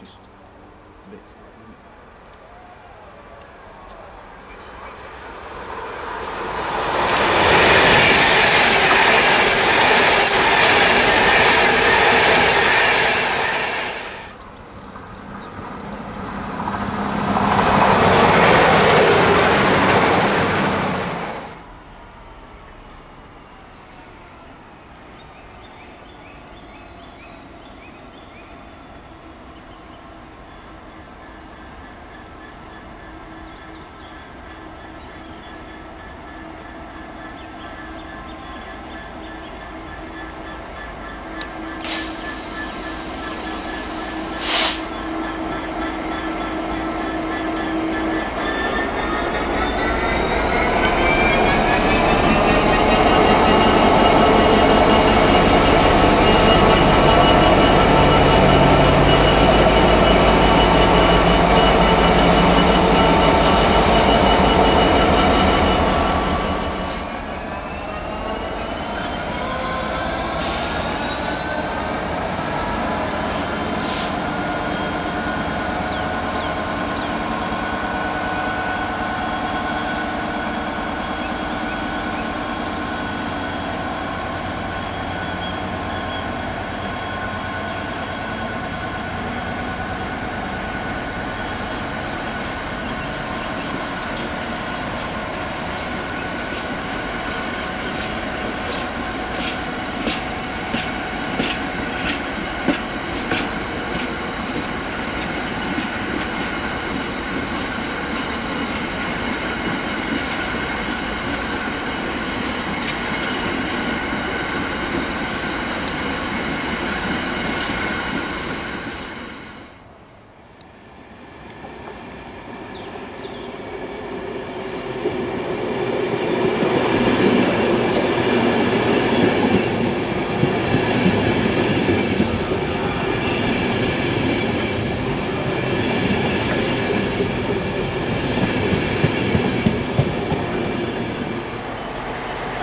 just list.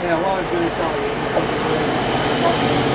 Yeah, well, I was going to tell you.